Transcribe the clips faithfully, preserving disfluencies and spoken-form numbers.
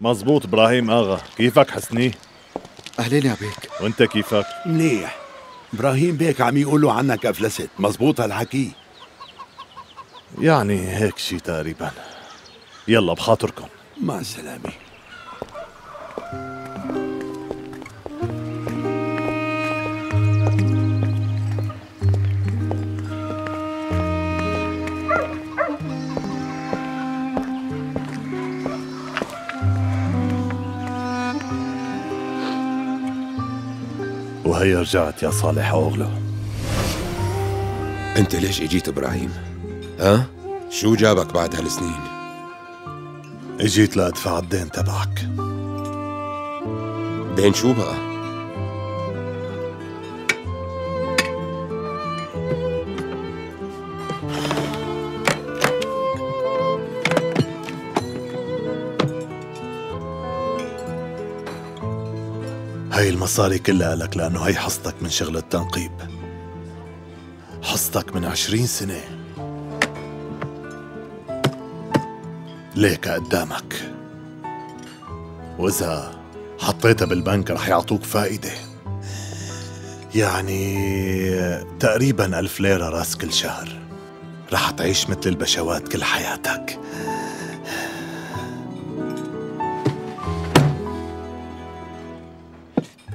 مظبوط إبراهيم آغا، كيفك حسني؟ أهلين يا بيك. وأنت كيفك؟ منيح. إبراهيم بيك عم يقولوا عنك أفلست، مظبوط هالحكي؟ يعني هيك شي تقريبا. يلا بخاطركم. مع السلامة. وهي رجعت يا صالح أوغلو. أنت ليش إجيت إبراهيم؟ ها؟ شو جابك بعد هالسنين؟ إجيت لأدفع الدين تبعك. دين شو بقى؟ هاي المصاري كلها لك، لأنه هاي حصتك من شغل التنقيب، حصتك من عشرين سنة ليك قدامك، وإذا حطيتها بالبنك رح يعطوك فائدة، يعني تقريبا ألف ليرة راس كل شهر. رح تعيش مثل البشوات كل حياتك.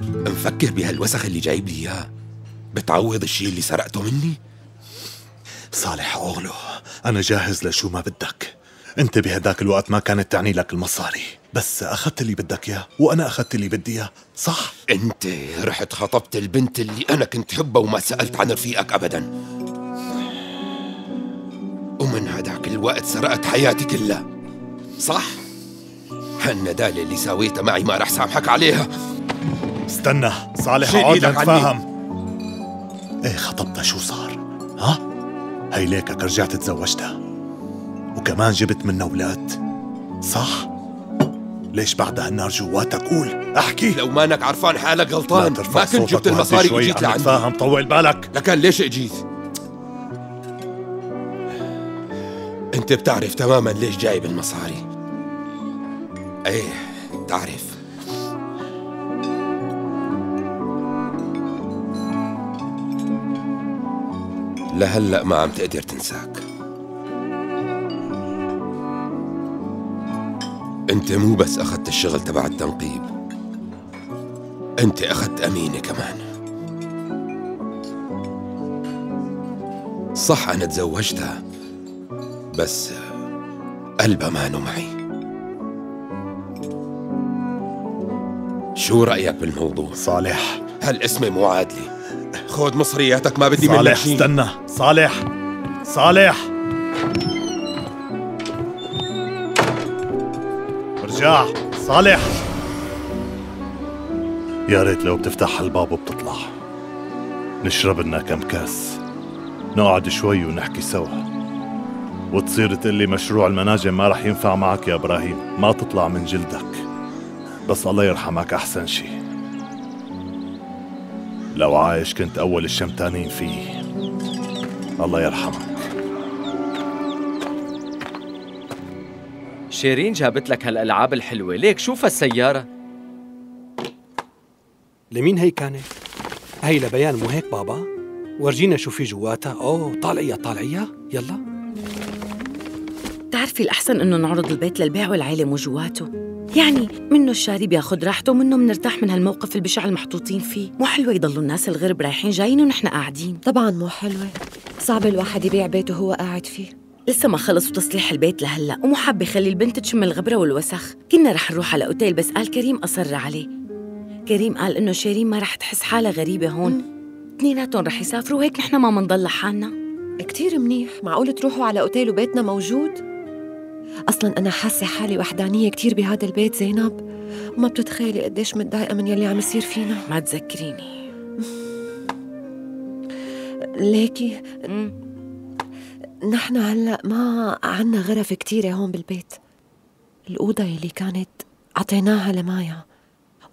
مفكر بهالوسخ اللي جايب لي اياه بتعوض الشيء اللي سرقته مني؟ صالح أوغلو، أنا جاهز لشو ما بدك. أنت بهداك الوقت ما كانت تعني لك المصاري، بس أخذت اللي بدك إياه وأنا أخذت اللي بدي إياه، صح؟ أنت رحت خطبت البنت اللي أنا كنت حبها وما سألت عن رفيقك أبداً، ومن هداك الوقت سرقت حياتي كلها، صح؟ هالندالة اللي ساويتها معي ما رح سامحك عليها. استنى صالح، اقعد اتفاهم. ايه خطبتها، شو صار؟ ها؟ هي ليكك رجعت تزوجتها وكمان جبت منها اولاد، صح؟ ليش بعدها النار جواتك؟ قول، احكي. لو مانك عرفان حالك غلطان، ما كنت جبت المصاري واجيت لعندي. اتفاهم، طول بالك. لكن ليش اجيت؟ انت بتعرف تماما ليش جايب المصاري. ايه بتعرف. لهلأ ما عم تقدر تنساك. انت مو بس اخذت الشغل تبع التنقيب، انت اخذت امينة كمان. صح انا تزوجتها، بس قلبها مانو معي. شو رأيك بالموضوع؟ صالح هالاسم مو عادلي. خذ مصرياتك، ما بدي منك شيء. استنى صالح، صالح ارجع. صالح يا ريت لو بتفتح هالباب وبتطلع نشرب لنا كم كاس، نقعد شوي ونحكي سوا، وتصير تقلي مشروع المناجم ما رح ينفع معك يا إبراهيم، ما تطلع من جلدك، بس الله يرحمك أحسن شيء. لو عايش كنت أول الشمتانين فيه. الله يرحمك. شيرين جابت لك هالألعاب الحلوة، ليك شوف السيارة. لمين هي كانت؟ هي لبيان مو هيك بابا؟ ورجينا شو في جواتها. أوه طالعيها طالعيها، يلا. بتعرفي الأحسن إنه نعرض البيت للبيع والعيلة مو جواته، يعني منه الشاري بياخد راحته ومنه منرتاح من هالموقف البشع المحطوطين فيه. مو حلوة يضلوا الناس الغرب رايحين جايين ونحن قاعدين. طبعاً مو حلوة، صعب الواحد يبيع بيته وهو قاعد فيه. لسه ما خلصوا تصليح البيت لهلأ، ومو حابة يخلي البنت تشم الغبرة والوسخ. كنا رح نروح على أوتيل بس قال كريم أصر عليه. كريم قال إنه شيرين ما رح تحس حالها غريبة هون، اثنيناتهم رح يسافروا وهيك نحن ما منضل لحالنا. كتير منيح، معقول تروحوا على أوتيل وبيتنا موجود؟ أصلاً أنا حاسة حالي وحدانية كتير بهذا البيت زينب، ما بتتخيلي قديش متضايقة من يلي عم يصير فينا. ما تذكريني ليكي. مم. نحن هلأ ما عنا غرف كتيرة هون بالبيت. الأوضة يلي كانت عطيناها لمايا،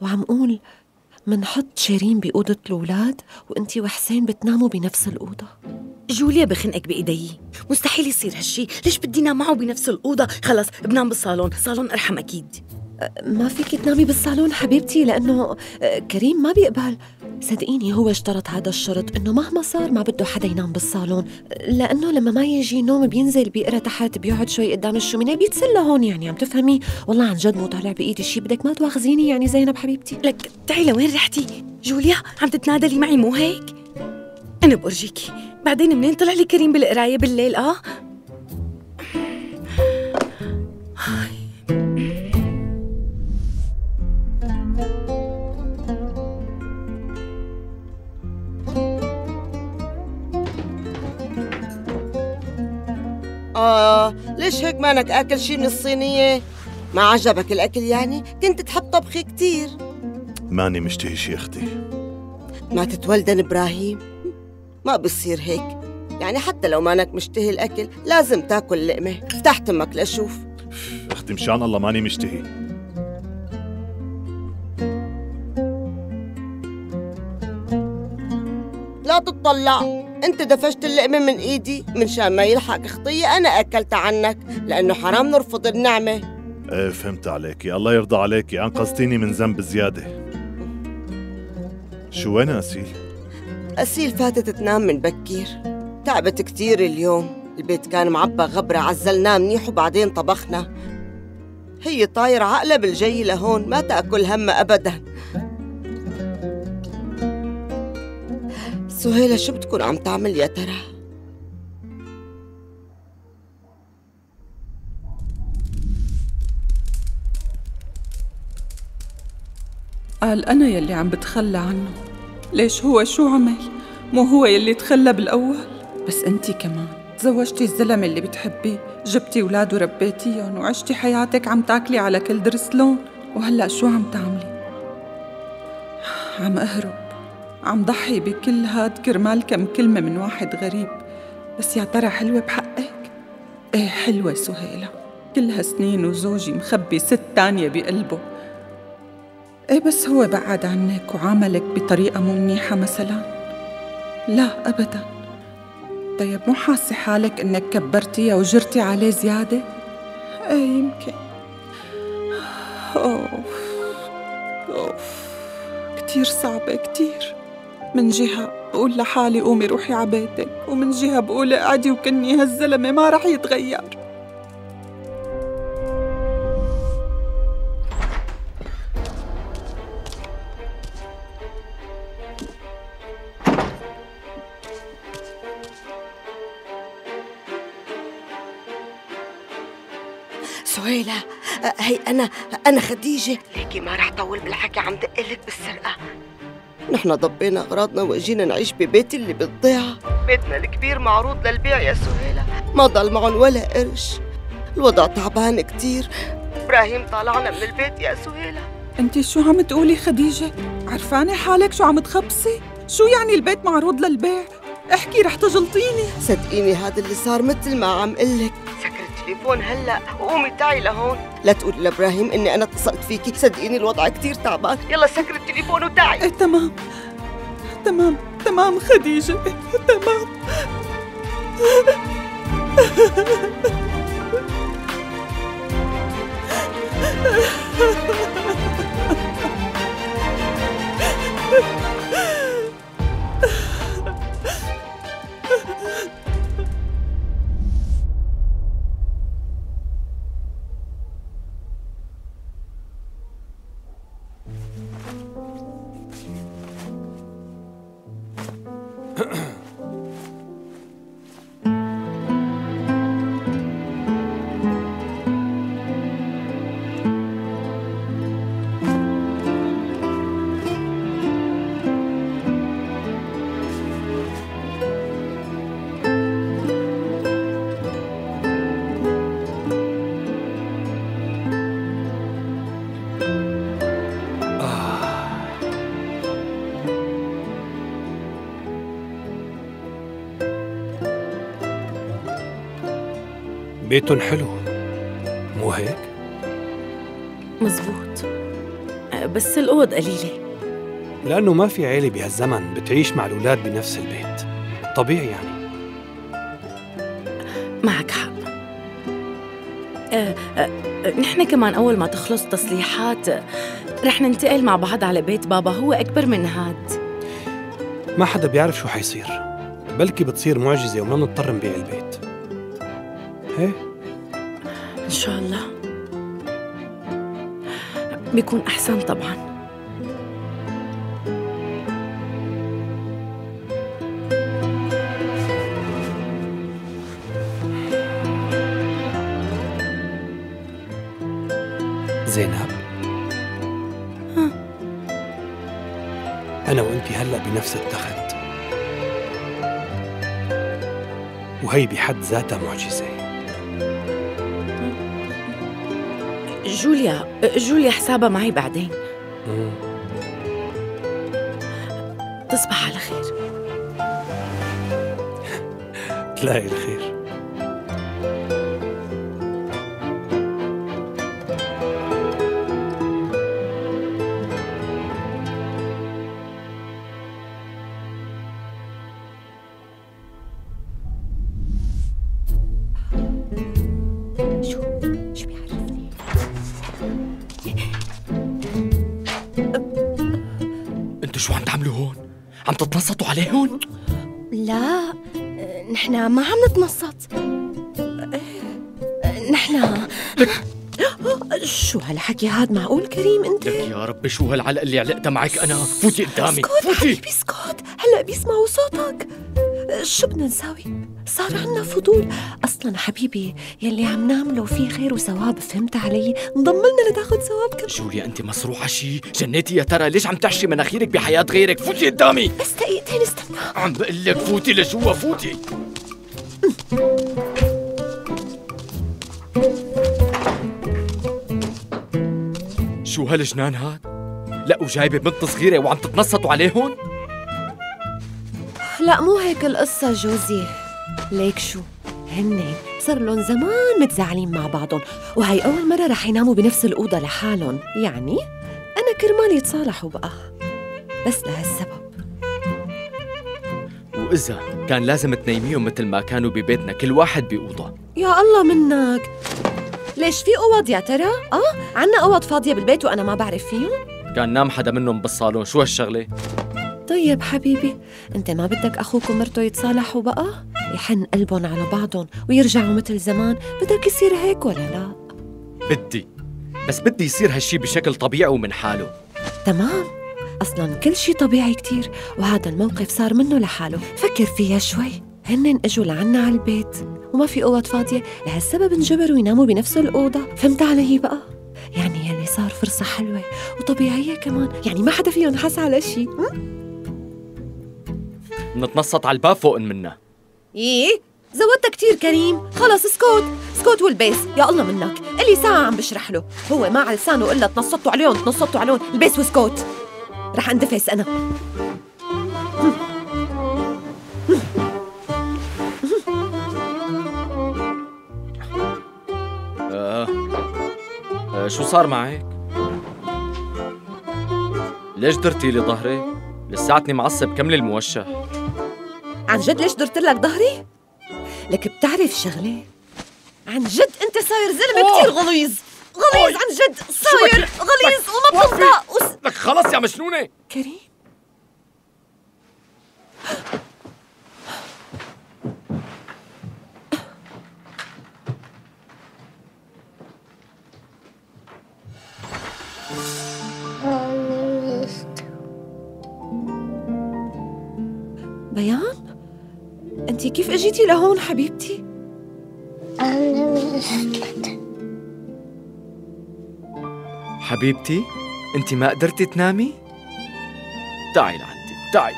وعم قول منحط شيرين بأوضة الأولاد وإنتي وحسين بتناموا بنفس الأوضة. جوليا بخنقك بإيدي، مستحيل يصير هالشي. ليش بدي نام معه بنفس الأوضة؟ خلص بنام بالصالون، صالون أرحم أكيد. ما فيك تنامي بالصالون حبيبتي لأنه كريم ما بيقبل. صدقيني هو اشترط هذا الشرط إنه مهما صار ما بده حدا ينام بالصالون، لأنه لما ما يجي نوم بينزل بيقرا تحت، بيقعد شوي قدام الشومينيه بيتسلى هون، يعني عم تفهمي؟ والله عن جد مو طالع بإيدي شيء، بدك ما تواخذيني يعني زينب حبيبتي. لك تعي لوين رحتي؟ جوليا عم تتنادلي معي مو هيك؟ أنا بورجيكي. بعدين منين طلع لي كريم بالقراية بالليل؟ آه آه ليش هيك مانك آكل شي من الصينية؟ ما عجبك الأكل يعني؟ كنت تحب طبخي كتير. ماني مشتهي شي أختي. ما تتولدن إبراهيم، ما بصير هيك، يعني حتى لو مانك مشتهي الأكل لازم تاكل لقمة. افتح تمك لأشوف. أختي مشان الله ماني مشتهي. لا تتطلع، أنت دفشت اللقمة من إيدي منشان ما يلحق خطية أنا أكلت عنك، لأنه حرام نرفض النعمة. إيه فهمت عليكي، الله يرضى عليكي، أنقذتيني من ذنب زيادة. شو وين أسيل؟ أسيل فاتت تنام من بكير، تعبت كتير اليوم، البيت كان معبى غبرة، عزلناه منيح وبعدين طبخنا. هي طايرة عقلها بالجي لهون، ما تأكل همها أبداً. سهيلة شو بتكون عم تعمل يا ترى؟ قال أنا يلي عم بتخلى عنه. ليش هو شو عمل؟ مو هو يلي تخلى بالأول؟ بس أنتي كمان تزوجتي الزلمة اللي بتحبيه، جبتي أولاد وربيتيهم وعشتي حياتك عم تاكلي على كل ضرس لون، وهلأ شو عم تعملي؟ عم أهرب، عم ضحي بكل هاد كرمال كم كلمة من واحد غريب. بس يا ترى حلوة بحقك؟ ايه حلوة سهيلة، كل هالسنين وزوجي مخبي ست تانية بقلبه. ايه بس هو بعد عنك وعاملك بطريقة مو منيحة مثلا؟ لا أبدا. طيب مو حاسة حالك إنك كبرتيها وجرتي عليه زيادة؟ ايه يمكن. أوف أوف كتير صعبة كتير. من جهة بقول لحالي قومي روحي على بيتك، ومن جهة بقول اقعدي وكني هالزلمة ما رح يتغير. سهيلة هي أنا، أنا خديجة. ليكي ما رح طول بالحكي، عم دقلك بالسرقة. نحن ضبينا أغراضنا وأجينا نعيش ببيتي اللي بالضيعة، بيتنا الكبير معروض للبيع يا سهيلة، ما ضل معهم ولا قرش، الوضع تعبان كتير، إبراهيم طالعنا من البيت يا سهيلة. أنت شو عم تقولي خديجة؟ عرفانة حالك شو عم تخبصي؟ شو يعني البيت معروض للبيع؟ احكي رح تجلطيني. صدقيني هذا اللي صار مثل ما عم قلك. سكري التليفون هلا وقومي تعي لهون، لا تقولي لابراهيم اني انا اتصلت فيكي، صدقيني الوضع كثير تعبان. يلا سكري التليفون وتعي. ايه تمام تمام تمام خديجة تمام. بيتن حلو مو هيك؟ مظبوط، بس الأوض قليلة لأنه ما في عيلة بهالزمن بتعيش مع الأولاد بنفس البيت، طبيعي يعني. معك حق. أه أه نحن كمان أول ما تخلص تصليحات رح ننتقل مع بعض على بيت بابا، هو أكبر من هاد. ما حدا بيعرف شو حيصير، بلكي بتصير معجزة وما نضطر نبيع البيت. هي؟ إن شاء الله بيكون أحسن طبعاً. زينب، ها. أنا وأنتي هلأ بنفس التخت، وهي بحد ذاتها معجزة. جوليا جوليا حسابها معي بعدين. مم. تصبح على خير. تلاقي الخير. تتنصتوا عليهم؟ لا، نحن ما عم نتنصت. نحن لك شو هالحكي هاد؟ معقول كريم انت؟ لك يا ربي شو هالعلق اللي علقتها معك انا؟ فوتي قدامي، اسكت حبيبي اسكت، هلا بيسمعوا صوتك. شو بدنا نساوي؟ صار عنا فضول، اصلا حبيبي يلي عم نعمله فيه خير وثواب، فهمت علي؟ انضم لنا لتاخذ ثواب كمان. جوليا انت مسروحه شي؟ جنيتي يا ترى؟ ليش عم تحشي مناخيرك بحياه غيرك؟ فوتي قدامي، بس دقيقتين استنى، عم بقول لك فوتي لجوا فوتي. شو هالجنان هاد؟ لا وجايبه بنت صغيره وعم تتنصتوا عليهم؟ لا مو هيك القصة جوزي، ليك شو هن صار لهم زمان متزعلين مع بعضهم، وهي أول مرة رح يناموا بنفس الأوضة لحالهم، يعني أنا كرمال يتصالحوا بقى، بس لهالسبب. وإذا كان لازم تنيميهم مثل ما كانوا ببيتنا كل واحد بأوضة. يا الله منك، ليش في أوض يا ترى؟ آه عنا أوض فاضية بالبيت وأنا ما بعرف فيهم؟ كان نام حدا منهم بالصالون، شو هالشغلة؟ طيب حبيبي انت ما بدك اخوك ومرته يتصالحوا بقى؟ يحن قلبهم على بعضهم ويرجعوا مثل زمان؟ بدك يصير هيك ولا لا؟ بدي، بس بدي يصير هالشي بشكل طبيعي ومن حاله. تمام، اصلا كل شي طبيعي كتير، وهذا الموقف صار منه لحاله. فكر فيها شوي، هنن اجوا لعنا على البيت وما في اوض فاضيه، لهالسبب انجبروا يناموا بنفس الاوضه، فهمت علي بقى؟ يعني يلي صار فرصه حلوه وطبيعيه كمان، يعني ما حدا فيهم حس على شي. نتنصت على الباب فوق منا. ايه زودتها كتير كريم، خلص اسكت اسكت والبيس. يا الله منك، اللي ساعة عم بشرح له هو ما على لسانه الا تنصتوا عليهم تنصتوا عليهم، البيس واسكت، رح اندفس انا. آه. آه شو صار معك؟ ليش درتي لي ظهري؟ لساتني معصب، كملي الموشح. عن جد ليش درت لك ظهري؟ لك بتعرف شغله؟ عن جد انت صاير زلمه كثير غليظ، غليظ عن جد، صاير غليظ وما بتنطق وس... لك خلص يا مجنونه كريم. بيان؟ انتي كيف اجيتي لهون حبيبتي؟ حبيبتي؟ انتي ما قدرتي تنامي؟ تعي لعندي، تعي.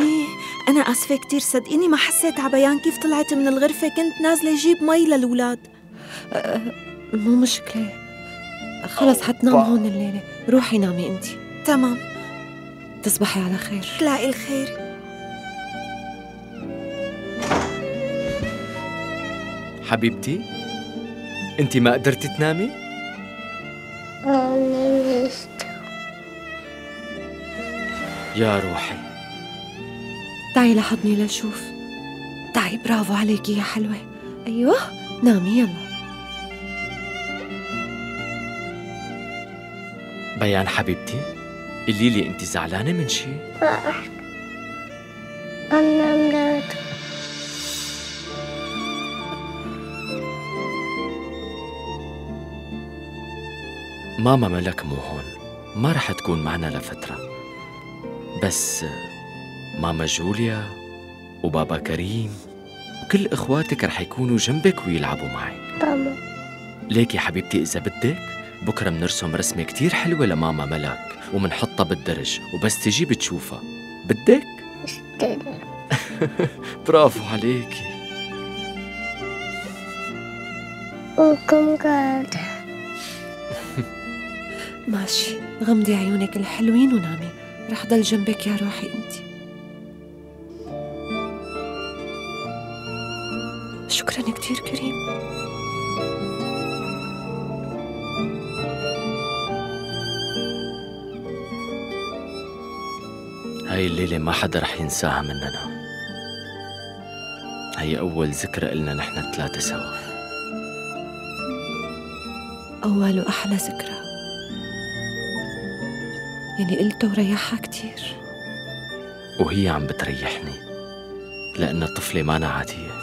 ايه انا اسفة كتير، صدقيني ما حسيت على بيان كيف طلعت من الغرفة، كنت نازلة اجيب مي للولاد. أه مو مشكلة، خلص حتنام هون الليلة، روحي نامي انتي. تمام، تصبحي على خير. تلاقي الخير. حبيبتي انتي ما قدرتي تنامي؟ يا روحي تعي لحضني لشوف. تعي، برافو عليكي يا حلوة. ايوه نامي يلا. بيان حبيبتي، قولي لي انت زعلانه من شيء؟ لا احكي، انا مراته. ماما ملك مو هون، ما رح تكون معنا لفتره، بس ماما جوليا وبابا كريم وكل اخواتك رح يكونوا جنبك ويلعبوا معك. طبعا. ليك يا حبيبتي، اذا بدك بكرة بنرسم رسمة كتير حلوة لماما ملك ومنحطها بالدرج، وبس تجي بتشوفها. بدك؟ استنى. برافو عليكي. وكم قاعدة. ماشي، غمضي عيونك الحلوين ونامي، رح ضل جنبك يا روحي انت. شكرا كتير كريم. هاي الليلة ما حدا رح ينساها مننا، هي أول ذكرى إلنا نحن الثلاثة سوا، أول وأحلى ذكرى. يعني قلته وريحها كتير، وهي عم بتريحني لأن طفلة مانا عادية.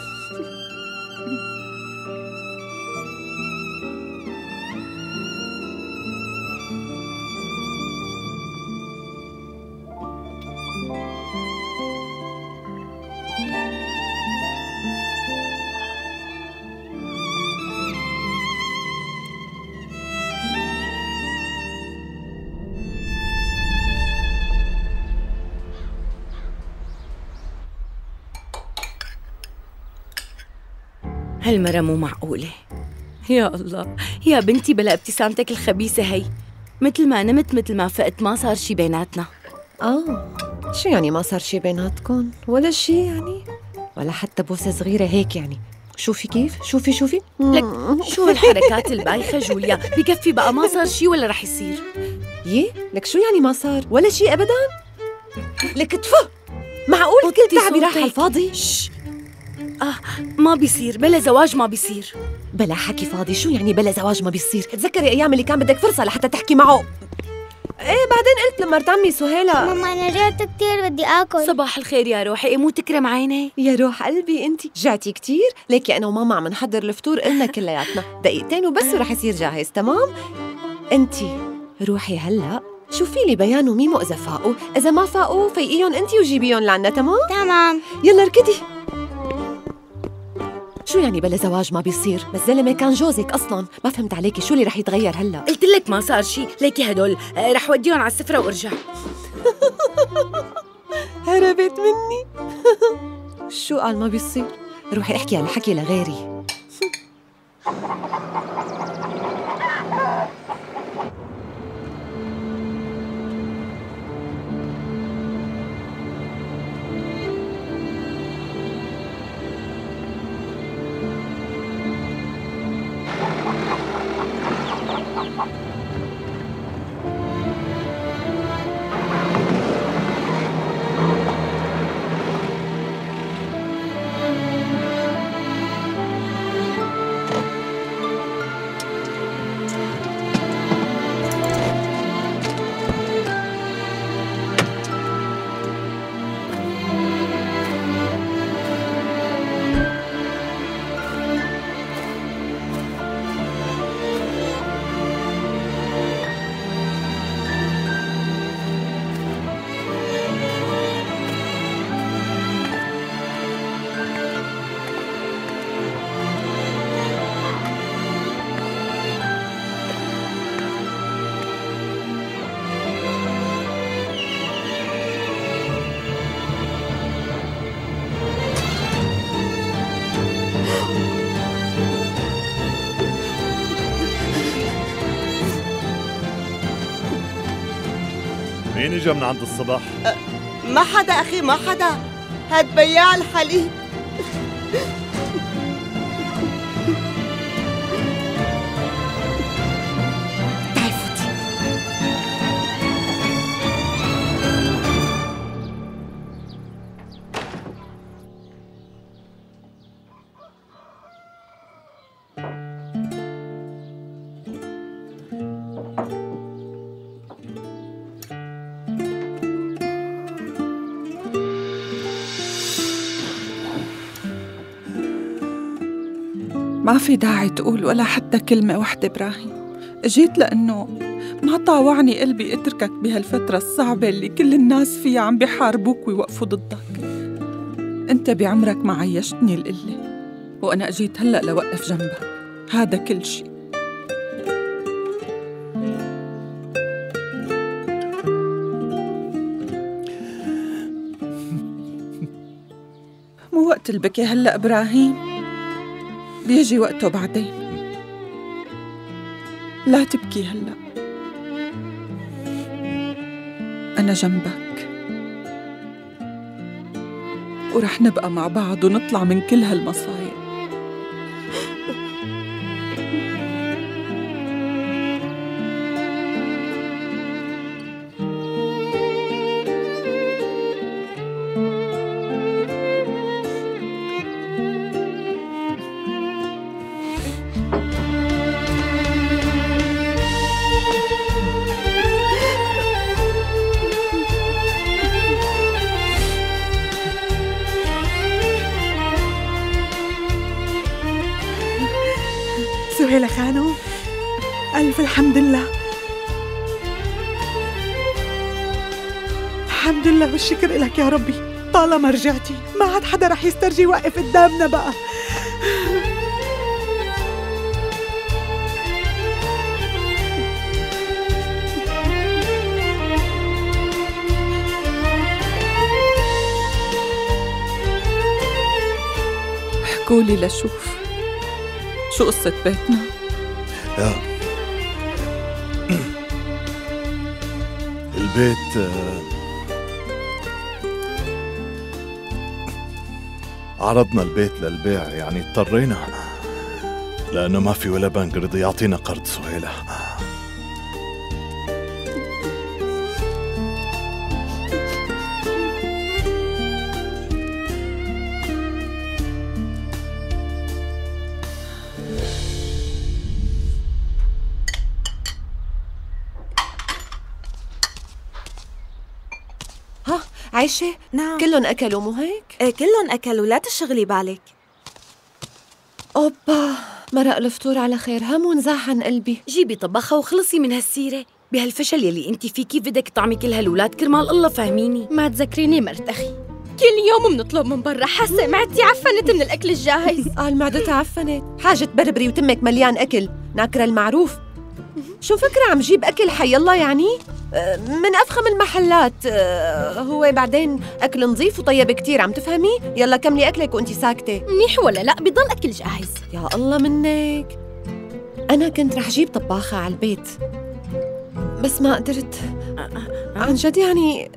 هالمرة مو معقولة. يا الله يا بنتي، بلا ابتسامتك الخبيثة هي، مثل ما نمت مثل ما فقت، ما صار شي بيناتنا. آه، شو يعني ما صار شي بيناتكم؟ ولا شي يعني؟ ولا حتى بوسة صغيرة هيك يعني؟ شوفي كيف، شوفي شوفي لك شو هالحركات البايخة جوليا، بكفي بقى، ما صار شي ولا رح يصير. يي، لك شو يعني ما صار؟ ولا شي أبداً؟ لك تفه، معقول كل تعبي راح على الفاضي؟ آه، ما بيصير، بلا زواج ما بيصير. بلا حكي فاضي، شو يعني بلا زواج ما بيصير؟ تذكري أيام اللي كان بدك فرصة لحتى تحكي معه. إيه بعدين قلت لما ارتمي سهيلة. ماما أنا جعت كتير، بدي آكل. صباح الخير يا روحي، إيه مو تكرم عيني؟ يا روح قلبي أنتِ جعتي كتير؟ ليكي أنا وماما عم نحضر الفطور إلنا كلياتنا، دقيقتين وبس ورح يصير جاهز، تمام؟ أنتِ روحي هلا شوفي لي بيان وميمو إذا فاقوا، إذا ما فاقوا فيقيهم أنتِ وجيبيهم لعنا، تمام؟ تمام. يلا اركضي. شو يعني بلا زواج ما بيصير؟ بس زلمه كان جوزك اصلا، ما فهمت عليكي شو اللي رح يتغير هلا؟ قلت لك ما صار شيء، ليكي هدول رح وديهم على السفره وارجع. هربت مني. شو قال ما بيصير؟ روحي احكي هالحكي لغيري. مين اجا من عند الصبح؟ أه ما حدا اخي، ما حدا، هاد بياع الحليب. تعي فوتي. ما في داعي تقول ولا حتى كلمة وحدة إبراهيم. جيت لأنه ما طاوعني قلبي أتركك بهالفترة الصعبة اللي كل الناس فيها عم بيحاربوك ويوقفوا ضدك. أنت بعمرك ما عيشتني القلة، وأنا أجيت هلأ لوقف جنبك، هذا كل شيء. مو وقت البكي هلأ إبراهيم، بيجي وقته بعدين. لا تبكي هلأ، أنا جنبك ورح نبقى مع بعض ونطلع من كل هالمصايب. سهيلة خانم، ألف الحمد لله، الحمد لله والشكر لك يا ربي. طالما رجعتي ما عاد حدا رح يسترجي يوقف قدامنا بقى. احكولي لشوف شو قصة بيتنا؟ آه. البيت آه. عرضنا البيت للبيع، يعني اضطرينا لأنه ما في ولا بنك رضي يعطينا قرض سهيلة. عايشة؟ نعم كلهم أكلوا مو هيك؟ ايه كلهم أكلوا، لا تشغلي بالك. أوبا مرق الفطور على خير، هم ونزاح عن قلبي. جيبي طبخها وخلصي من هالسيرة، بهالفشل يلي أنت فيه كيف بدك طعمي كل هالولاد كرمال الله فهميني. ما تذكريني مرت أخي، كل يوم بنطلب من برا، حاسة معدتي عفنت من الأكل الجاهز. قال معدتها عفنت؟ حاجة بربري وتمك مليان أكل، ناكرة المعروف. شو فكرة عم جيب أكل حي الله يعني؟ من أفخم المحلات، هو بعدين أكل نظيف وطيب كتير، عم تفهمي؟ يلا كملي أكلك وأنتي ساكتة. منيح ولا لأ؟ بضل أكل جاهز. يا الله منك، أنا كنت رح جيب طباخة على البيت بس ما قدرت، عن جد يعني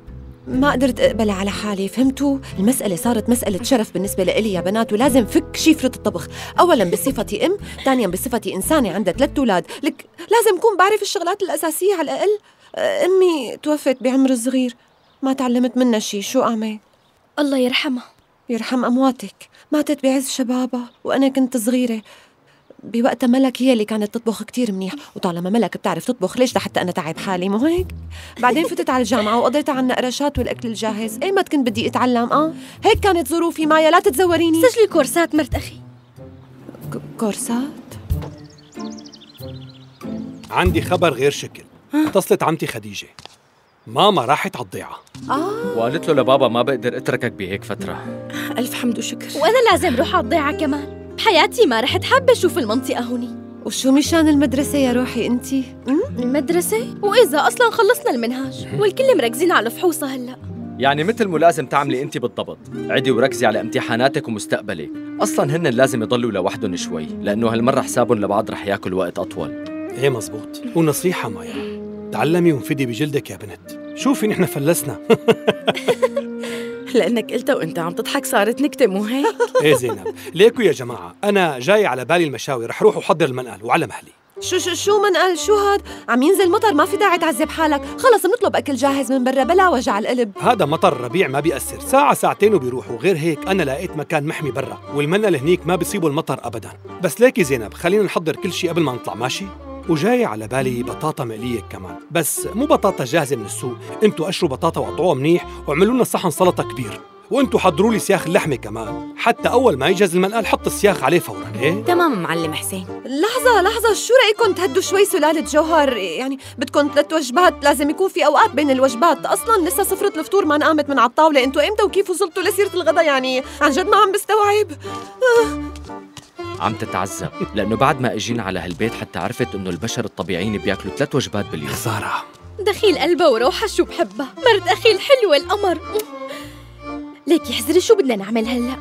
ما قدرت أقبل على حالي، فهمتوا؟ المسألة صارت مسألة شرف بالنسبة لإلي يا بنات، ولازم فك شيفرة الطبخ، أولاً بصفتي أم، ثانياً بصفتي إنسانة عندها ثلاث أولاد، لك لازم كون بعرف الشغلات الأساسية على الأقل. أمي توفت بعمر صغير، ما تعلمت منها شي، شو أعمل؟ الله يرحمها. يرحم أمواتك، ماتت بعز شبابها وأنا كنت صغيرة، بوقتها ملك هي اللي كانت تطبخ كتير منيح، وطالما ملك بتعرف تطبخ ليش لحتى أنا تعب حالي مو هيك؟ بعدين فتت على الجامعة وقضيت على النقرشات والأكل الجاهز، إيه ما كنت بدي أتعلم أه؟ هيك كانت ظروفي مايا، لا تتزوريني. سجلي كورسات مرت أخي. كورسات؟ عندي خبر غير شكل، اتصلت عمتي خديجة، ماما راحت على الضيعة آه. وقالت له لبابا ما بقدر أتركك بهيك فترة. ألف حمد وشكر، وأنا لازم روح على الضيعة كمان، بحياتي ما رحت، حابة أشوف المنطقة هوني. وشو مشان المدرسة يا روحي أنتي؟ المدرسة؟ وإذا أصلاً خلصنا المنهاج والكل مركزين على فحوصها هلأ. يعني مثل ما لازم تعملي أنتي بالضبط، عدي وركزي على امتحاناتك ومستقبلك، أصلاً هن لازم يضلوا لوحدهم شوي، لأنه هالمرة حسابهم لبعض رح ياكل وقت أطول. إيه مظبوط، ونصيحة مايا، تعلمي وانفدي بجلدك يا بنت، شوفي نحن فلسنا. لأنك قلتها وأنت عم تضحك صارت نكتة مو هيك؟ إيه زينب، ليكوا يا جماعة، أنا جاي على بالي المشاوي، رح روح وحضر المنقل وعلى مهلي. شو شو شو منقل؟ شو هاد؟ عم ينزل مطر، ما في داعي تعذب حالك، خلص بنطلب أكل جاهز من برا بلا وجع القلب. هذا مطر ربيع ما بيأثر، ساعة ساعتين وبيروحوا، غير هيك أنا لقيت مكان محمي برا، والمنقل هنيك ما بيصيبوا المطر أبداً. بس ليكي زينب، خلينا نحضر كل شيء قبل ما نطلع، ماشي؟ وجاي على بالي بطاطا مقلية كمان، بس مو بطاطا جاهزة من السوق، انتوا قشروا بطاطا وقطعوها منيح وعملوا لنا صحن سلطة كبير، وانتوا حضروا لي سياخ اللحمه كمان، حتى اول ما يجهز المنقل حط السياخ عليه فورا. ايه تمام معلم حسين. لحظه لحظه، شو رايكم تهدوا شوي سلاله جوهر؟ يعني بدكم ثلاث وجبات، لازم يكون في اوقات بين الوجبات. اصلا لسه سفره الفطور ما انقامت من على الطاوله، انتوا امتى وكيف وصلتوا لسيره الغداء؟ يعني عن جد ما عم بستوعب. آه. عم تتعذب لانه بعد ما اجينا على هالبيت حتى عرفت انه البشر الطبيعيين بياكلوا ثلاث وجبات باليوم. خساره. دخيل قلبها وروحها شو بحبها، مرت اخيل حلوه القمر. ليك يا حزري شو بدنا نعمل هلا؟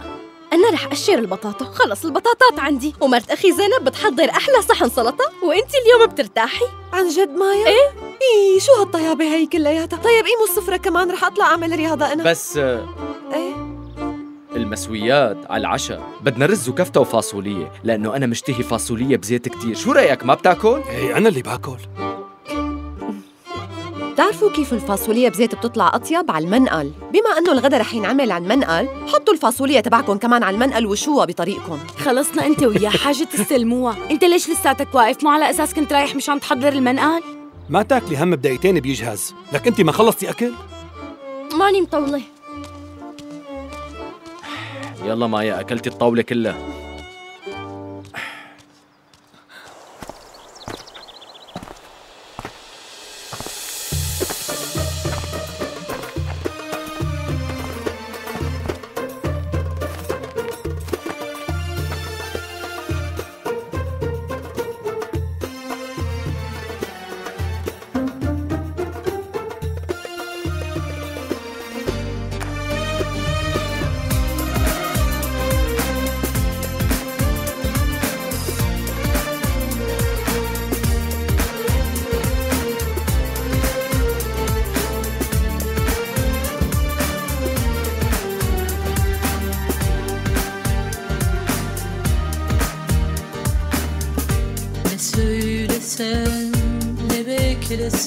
أنا رح أقشر البطاطا، خلص البطاطات عندي، ومرت أخي زينب بتحضر أحلى صحن سلطة، وأنت اليوم بترتاحي. عن جد مايا؟ إيه؟ إيه شو هالطيابة هي كلياتها؟ طيب قيموا السفرة كمان، رح أطلع أعمل رياضة أنا. بس إيه؟ المسويات على العشاء بدنا رز وكفتة وفاصولية، لأنه أنا مشتهي فاصولية بزيت كتير، شو رأيك ما بتاكل؟ إيه أنا اللي باكل. بتعرفوا كيف الفاصولية بزيت بتطلع أطيب على المنقل، بما أنه الغداء رح ينعمل على المنقل، حطوا الفاصولية تبعكم كمان على المنقل وشوها بطريقكم. خلصنا أنت وياه حاجة تستلموها، أنت ليش لساتك واقف؟ مو على أساس كنت رايح مشان تحضر المنقل؟ ما تاكلي هم بدقيقتين بيجهز، لك أنت ما خلصتي أكل؟ ماني مطولة. يلا مايا أكلتي الطاولة كلها.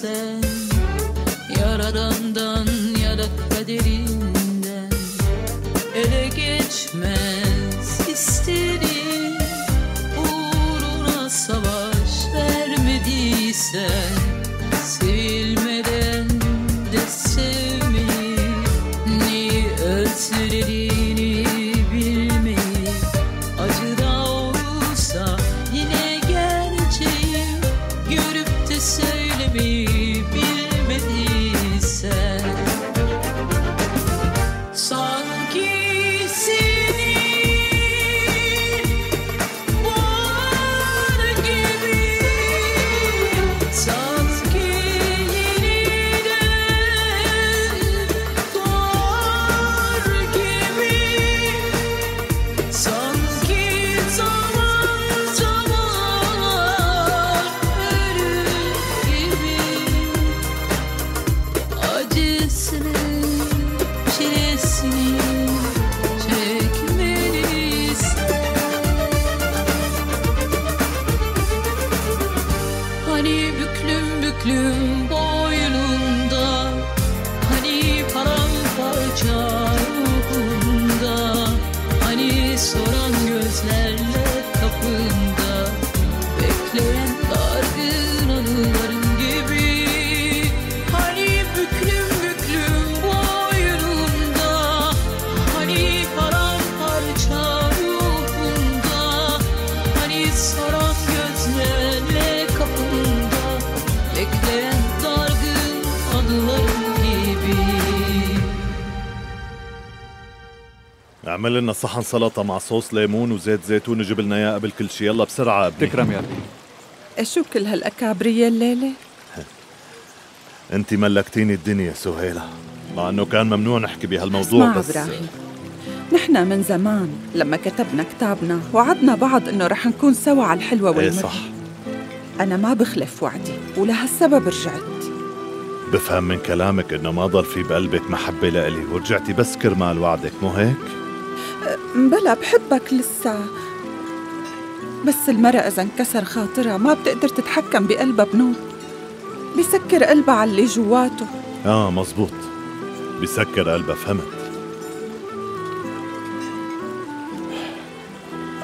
Sen yaradandan ya da kaderinden ele geçmez isterim, uğruna savaş vermediysen sevilmeden de sevmeyi, neyi ölçülediğini bilmeyi, acı da olursa yine gerçeği görüp de sevmeyi. اعمل لنا صحن سلطة مع صوص ليمون وزيت زيتون وجيب لنا اياه قبل كل شيء، يلا بسرعة ابني. تكرم يا ابني. شو كل هالاكابرية الليلة؟ انت ملكتيني الدنيا سهيلة، مع انه كان ممنوع نحكي بهالموضوع. بس إبراهيم، نحن من زمان لما كتبنا كتابنا وعدنا بعض انه رح نكون سوا على الحلوة والمر. ايه صح، انا ما بخلف وعدي ولهالسبب رجعت. بفهم من كلامك انه ما ضل في بقلبك محبة لإلي ورجعتي بس كرمال وعدك، مو هيك؟ بلا بحبك لسه، بس المرأة إذا انكسر خاطرها ما بتقدر تتحكم بقلبها بنوب، بسكر قلبها على اللي جواته. آه مظبوط، بسكر قلبها. فهمت.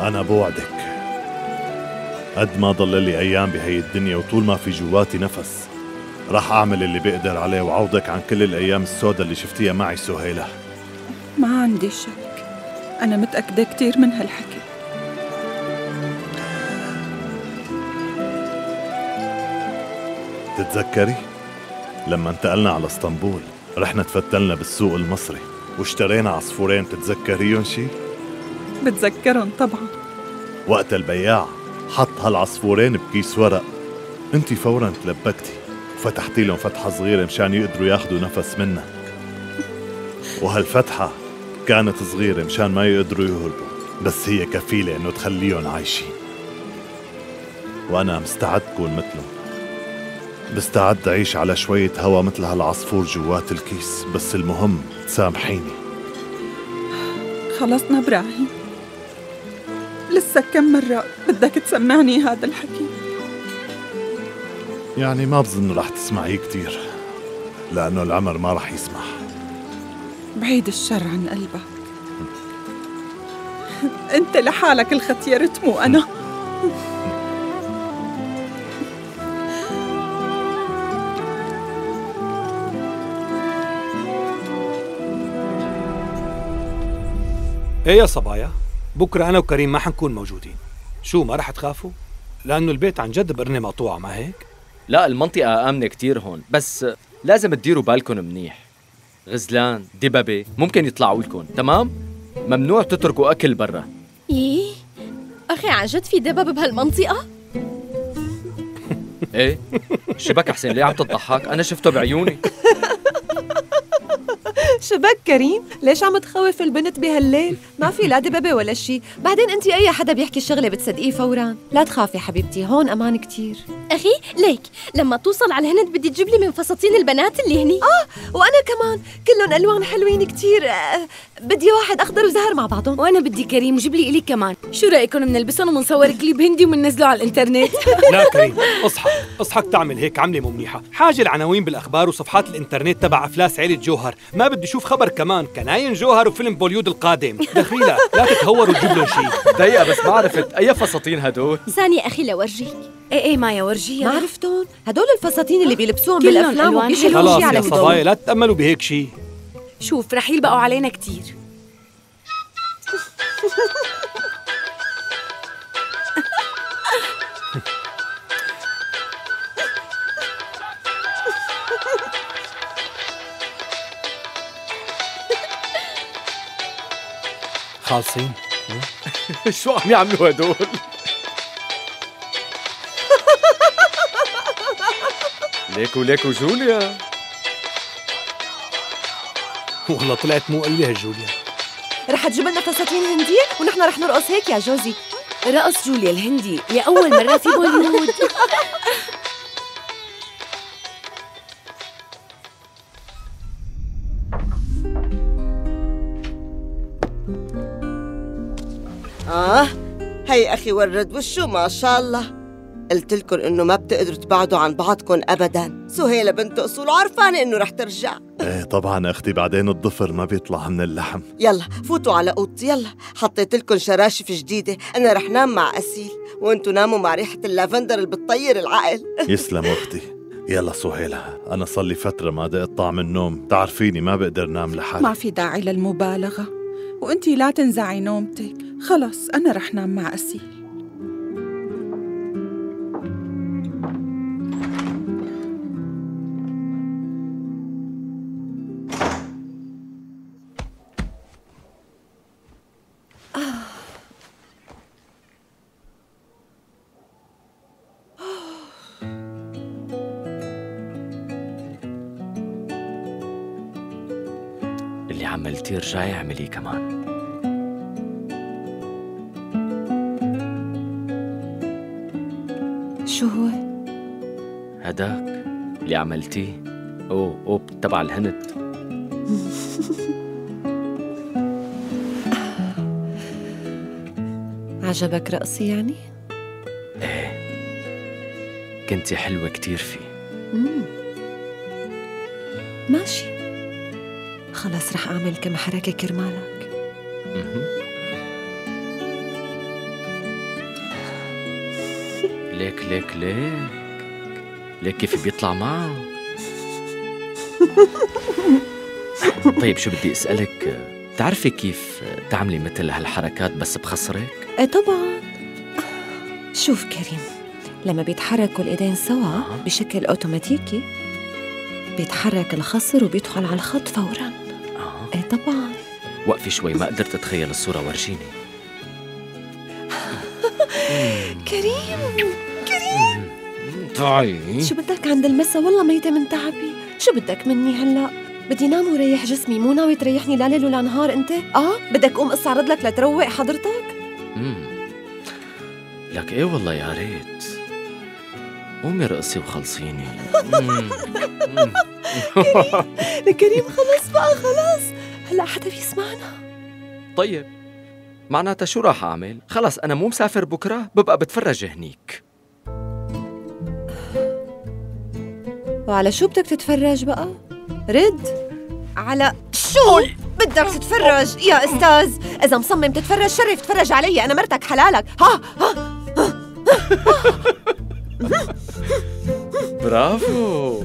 أنا بوعدك قد ما ضل لي أيام بهي الدنيا وطول ما في جواتي نفس رح أعمل اللي بقدر عليه وعوضك عن كل الأيام السوداء اللي شفتيها معي سهيلة. ما عندي شك، أنا متأكدة كتير من هالحكي. تتذكري؟ لما انتقلنا على اسطنبول رحنا تفتلنا بالسوق المصري واشترينا عصفورين، بتتذكريهم شي؟ بتذكرهم طبعا. وقت البياع حط هالعصفورين بكيس ورق، انت فورا تلبكتي وفتحتي لهم فتحة صغيرة مشان يقدروا ياخدوا نفس منها، وهالفتحة كانت صغيرة مشان ما يقدروا يهربوا، بس هي كفيلة انه تخليهم عايشين. وانا مستعد كون مثلهم، بستعد أعيش على شوية هوا مثل هالعصفور جوات الكيس، بس المهم تسامحيني. خلصنا إبراهيم، لسه كم مرة بدك تسمعني هذا الحكي؟ يعني ما بظن رح تسمعيه كتير، لأنه العمر ما رح يسمح. بعيد الشر عن قلبك. أنت لحالك الختيار، مو أنا. ايه يا صبايا، بكره انا وكريم ما حنكون موجودين. شو ما رح تخافوا؟ لانه البيت عن جد برني مقطوعه، ما هيك؟ لا، المنطقه امنه كتير هون، بس لازم تديروا بالكم منيح. غزلان، دببه ممكن يطلعوا لكم، تمام؟ ممنوع تتركوا اكل برا. ايه اخي، عن جد في دببه بهالمنطقه؟ ايه شبك حسين، ليه عم تضحك؟ انا شفته بعيوني. شبك كريم، ليش عم تخوف البنت بهالليل؟ ما في لا دببه ولا شيء، بعدين انت اي حدا بيحكي الشغله بتصدقيه فورا. لا تخافي حبيبتي، هون امان كتير. اخي ليك لما توصل على الهند بدي تجيب لي من فساتين البنات اللي هني. اه وانا كمان، كلهم الوان حلوين كتير. آه بدي واحد اخضر وزهر مع بعضهم. وانا بدي كريم، وجيب لي الي كمان. شو رايكم بنلبسهم وبنصور كليب هندي وبننزله على الانترنت؟ لا كريم، اصحك اصحك تعمل هيك عمله مو منيحه. حاجه العناوين بالاخبار وصفحات الانترنت تبع افلاس عيله جوهر، ما بدي شوف خبر كمان كناين جوهر وفيلم بوليود القادم. دخيلة لا تتهور وتجيب له شيء. دقيقة بس، ما عرفت أي فساتين هدول؟ ثانية أخي لورجيك. إيه إيه مايا ورجيها، ما عرفتون هدول الفساتين اللي بيلبسوهم بالأفلام وبيشيلوا شيء على هدول. خلاص يا صبايا لا تتأملوا بهيك شيء. شوف رح يلبقوا علينا كتير. خالصين؟ شو عم يعملوا هدول؟ ليكو ليكو جوليا، والله طلعت مو قليلة هالجوليا. رح تجيب لنا فساتين هندية ونحن رح نرقص هيك يا جوزي. رقص جوليا الهندي لأول مرة في بوليوود. آه هي أخي ورد وشو ما شاء الله. قلت لكم إنه ما بتقدروا تبعدوا عن بعضكم أبداً. سهيلة بنت أصول عرفانة إنه رح ترجع. إيه طبعاً أختي، بعدين الضفر ما بيطلع من اللحم. يلا فوتوا على أوضتي، يلا حطيت لكم شراشف جديدة. أنا رح نام مع أسيل وإنتوا ناموا مع ريحة اللافندر اللي بتطير العقل. يسلم أختي. يلا سهيلة، أنا صلي فترة ما دقت طعم النوم، تعرفيني ما بقدر نام لحالي. ما في داعي للمبالغة، وإنتي لا تنزعي نومتك. خلص أنا رح نام مع أسيل. اللي عملتيه رجعي اعمليه كمان. شو هو؟ هداك اللي عملتيه أو أو تبع الهند. عجبك رقصي يعني؟ ايه كنتي حلوة كتير فيه. مم. ماشي خلاص، رح أعمل كم حركة كرمالك. ليك ليك ليك ليك كيف بيطلع معه. طيب شو بدي أسألك، بتعرفي كيف تعملي مثل هالحركات بس بخصرك؟ ايه طبعا. شوف كريم، لما بيتحركوا الايدين سوا بشكل اوتوماتيكي بيتحرك الخصر وبيدخل على الخط فورا. اه ايه طبعا. وقفي شوي، ما قدرت اتخيل الصورة، ورجيني. كريم كريم طيب شو بدك عند المسا؟ والله ميتة من تعبي. شو بدك مني هلا؟ بدي نام وريح جسمي، مو ناوي تريحني لا ليل ولا نهار انت؟ اه بدك قوم استعرض لك لتروق حضرتك؟ امم لك ايه والله يا ريت. قومي رقصي وخلصيني. كريم كريم خلص بقى، خلص هلا حدا بيسمعنا. طيب معناتها شو راح اعمل؟ خلص انا مو مسافر بكره، ببقى بتفرج هنيك. وعلى شو بدك تتفرج بقى؟ رد على شو بدك تتفرج يا استاذ؟ اذا مصمم تتفرج شرف تتفرج علي، انا مرتك حلالك. ها ها ها ها. برافو،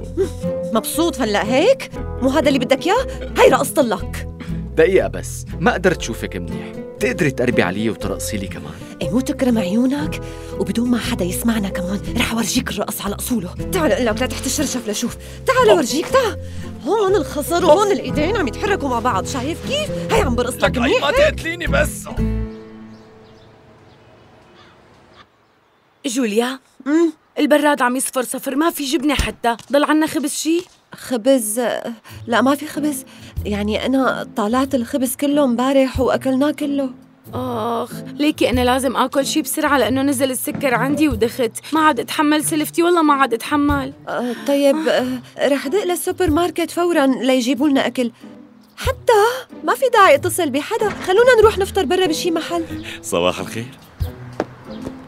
مبسوط هلا هيك؟ مو هذا اللي بدك اياه؟ هي رقصت لك. دقيقة بس، ما قدرت شوفك منيح، بتقدري تقربي علي وترقصي لي كمان؟ ايه مو تكرم عيونك، وبدون ما حدا يسمعنا كمان رح ورجيك الرقص على اصوله. تعال اقول لك لا تحت الشرشف لشوف، تعال اورجيك. تعال هون الخصر وهون الايدين عم يتحركوا مع بعض، شايف كيف؟ هي عم برقص لك منيح. ما تقتليني بس. جوليا، امم البراد عم يصفر صفر، ما في جبنه حتى، ضل عنا خبز شي؟ خبز؟ لا ما في خبز، يعني أنا طالعت الخبز كله مبارح وأكلناه كله. آخ، ليكي أنا لازم آكل شي بسرعة لأنه نزل السكر عندي ودخت، ما عاد أتحمل سلفتي، والله ما عاد أتحمل. آه طيب آه. رح دق للسوبر ماركت فوراً ليجيبوا لنا أكل، حتى ما في داعي أتصل بحدا، خلونا نروح نفطر برا بشي محل. صباح الخير.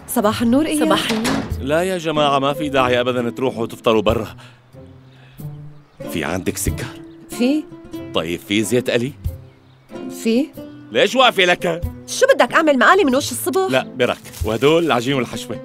صباح النور. إياه صباح النور. لا يا جماعة ما في داعي أبداً تروحوا تفطروا برا. في عندك سكر؟ في. طيب في زيت قلي؟ في. ليش واقفة لك؟ شو بدك أعمل مقالي من وش الصبح؟ لا برك، وهدول العجين والحشوة.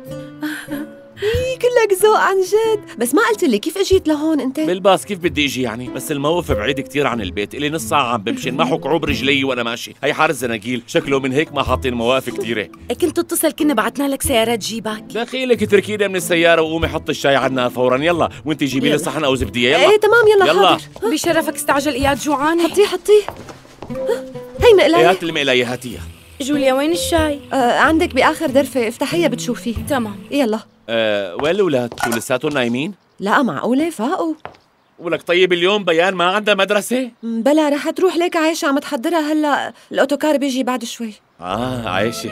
إيه كلك ذوق عن جد، بس ما قلت لي كيف اجيت لهون أنت؟ بالباص. كيف بدي إجي يعني؟ بس الموقف بعيد كثير عن البيت، إلي نص ساعة عم بمشي، انمحوا كعوب رجلي وأنا ماشي، هي حارس زناجيل، شكله من هيك ما حاطين مواقف كثيرة. كنت اتصل كنا بعتنا لك سيارة تجيبك. دخيلك اتركينا من السيارة وقومي حطي الشاي عنا فورا، يلا، وأنت جيبي لي صحن أو زبدية. يلا. إيه تمام يلا. يلا حاضر. بشرفك استعجل، إياد جوعان. حطيه حطيه. هي مقلاية. هات المقلاية هاتيها. جوليا وين الشاي؟ آه عندك بآخر درفة، افتحيها بتشوفيه. تمام يلا. أه وين الأولاد؟ شو لساتهم نايمين؟ لا معقولة فاقوا؟ ولك طيب اليوم بيان ما عندها مدرسة؟ بلا، رح تروح ليك عايشة عم تحضرها هلا، الأوتوكار بيجي بعد شوي. آه عايشة،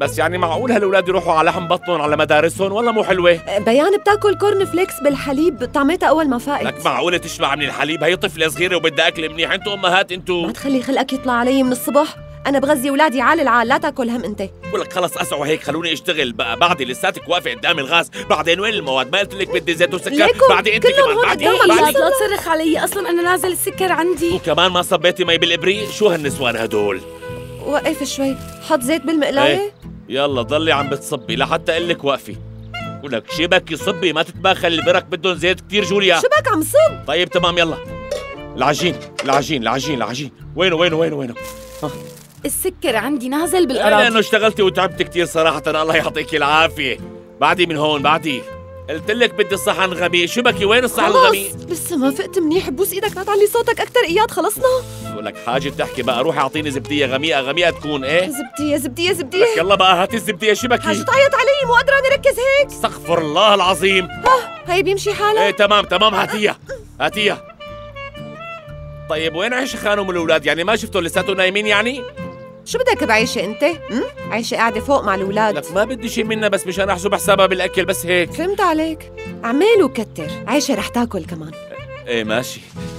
بس يعني معقول هالولاد يروحوا على لحم بطنهم على مدارسهم؟ والله مو حلوة. بيان بتاكل كورن فليكس بالحليب، طعمتها أول ما فاقت. لك معقولة تشبع من الحليب؟ هي طفلة صغيرة وبدها أكل منيح، أنتوا أمهات أنتوا. ما تخلي خلقك يطلع علي من الصبح، أنا بغذي ولادي عال العال، لا تاكل هم أنت. ولك خلص أسعوا هيك، خلوني أشتغل بقى، بعدي لساتك واقفة قدام الغاز، بعدين وين المواد؟ ما قلت لك بدي زيت وسكر، بعدين أنت كمان بعدين لا تصرخ علي، أصلاً أنا نازل السكر عندي. وكمان ما صبيتي مي بالإبريق، شو هالنسوان هدول؟ وقف شوي، حط زيت بالمقلاية. ايه؟ يلا ضلي عم بتصبي لحتى أقول لك وقفي. ولك شبكي صبي، ما تتباخل، البرك بدهم زيت كثير جوليا. شبك عم صب. طيب تمام يلا. العجين العجين العجين العجين، وينه وينه وينه وينه؟ ها السكر عندي نازل بالأراضي. لأنه اشتغلتي وتعبت كثير صراحة، الله يعطيك العافية. بعدي من هون بعدي، قلت لك بدي الصحن غبي، شبكي وين الصحن الغبي؟ خلص لسه ما فقت منيح، بوس ايدك لا تعلي صوتك أكثر. إياد خلصنا. ولك حاجة تحكي بقى، روحي أعطيني زبدية غميقة غميقة تكون. إيه؟ زبدية زبدية زبدية. يلا بقى هاتي الزبدية شبكي. حاجة تعيط علي، مو قادرة أركز هيك. استغفر الله العظيم. ها هي بيمشي حالها. إيه تمام تمام هاتيها هاتيها. طيب وين عايشة خانم والأولاد؟ يعني ما شفتهم لساتهم نايمين يعني؟ شو بدك بعيشة أنت؟ امم عايشة قاعدة فوق مع الأولاد. لك ما بدي شي منا، بس مشان أحسب حسابها بالأكل بس هيك. فهمت عليك، عمال وكتر، عايشة رح تاكل كمان. إيه ماشي